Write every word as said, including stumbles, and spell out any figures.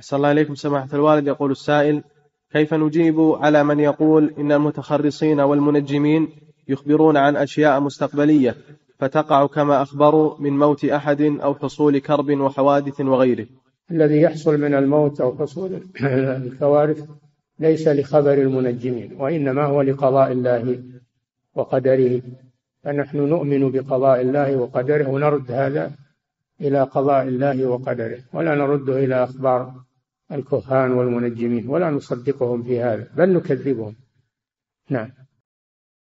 أحسن الله إليكم سماحة الوالد. يقول السائل: كيف نجيب على من يقول إن المتخرصين والمنجمين يخبرون عن أشياء مستقبلية فتقع كما أخبروا من موت أحد أو حصول كرب وحوادث وغيره؟ الذي يحصل من الموت أو حصول الكوارث ليس لخبر المنجمين، وإنما هو لقضاء الله وقدره، فنحن نؤمن بقضاء الله وقدره ونرد هذا إلى قضاء الله وقدره، ولا نرده إلى أخبار الكهان والمنجمين، ولا نصدقهم في هذا بل نكذبهم. نعم.